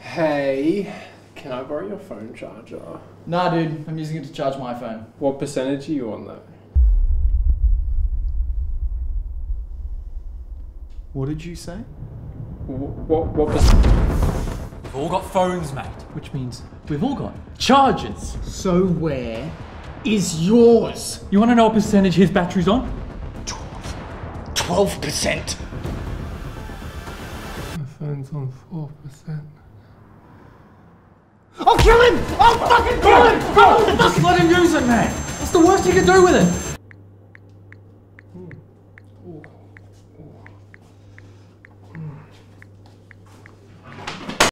Hey, can I borrow your phone charger? Nah, dude, I'm using it to charge my phone. What percentage are you on though? What did you say? What? We've all got phones, mate. Which means we've all got chargers. So where is yours? You want to know what percentage his battery's on? 12%. My phone's on 4%. I'll kill him! I'll fucking kill him! Just let him use it, man. That's the worst you can do with it.